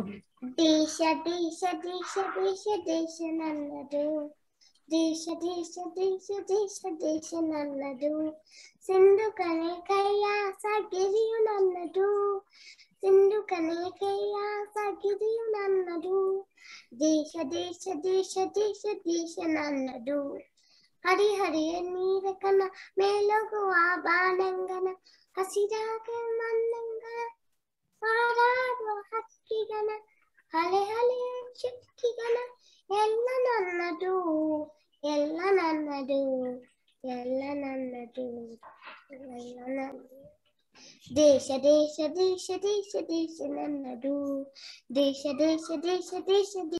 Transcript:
देश देश देश देश देश नल्लदु देश देश देश देश देश नल्लदु सिंधु कनेकय्या सागिरियु नल्लदु सिंधु कनेकय्या सागिरियु नल्लदु देश देश देश देश देश नल्लदु हरि हरि नीरकन मेलोगुवा बाणंगन हसिरागे मन्नंगन सारादु हक्किगन हले हले चुक्किगन ಎಲ್ಲ ನನ್ನದು ದೇಶ ದೇಶ ದೇಶ ದೇಶ ದೇಶ ನನ್ನದು ದೇಶ ದೇಶ ದೇಶ ದೇಶ